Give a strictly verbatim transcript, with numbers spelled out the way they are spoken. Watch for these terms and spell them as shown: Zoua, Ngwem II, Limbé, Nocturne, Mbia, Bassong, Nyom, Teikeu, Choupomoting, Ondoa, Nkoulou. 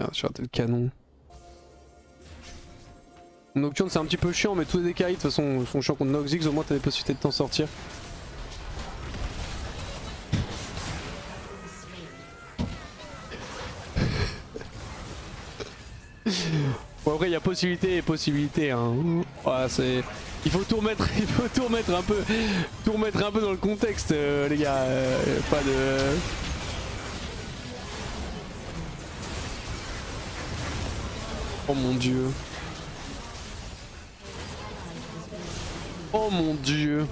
Merde, j'ai raté le canon. Nocturne c'est un petit peu chiant, mais tous les D K I de toute façon sont chiants contre Noxix, au moins t'as des possibilités de t'en sortir. Bon après il y a possibilité et possibilité hein. Voilà, c'est... Il faut tout remettre, il faut tout remettre un peu, tout remettre un peu dans le contexte euh, les gars, euh, pas de... Oh mon dieu. Oh mon dieu.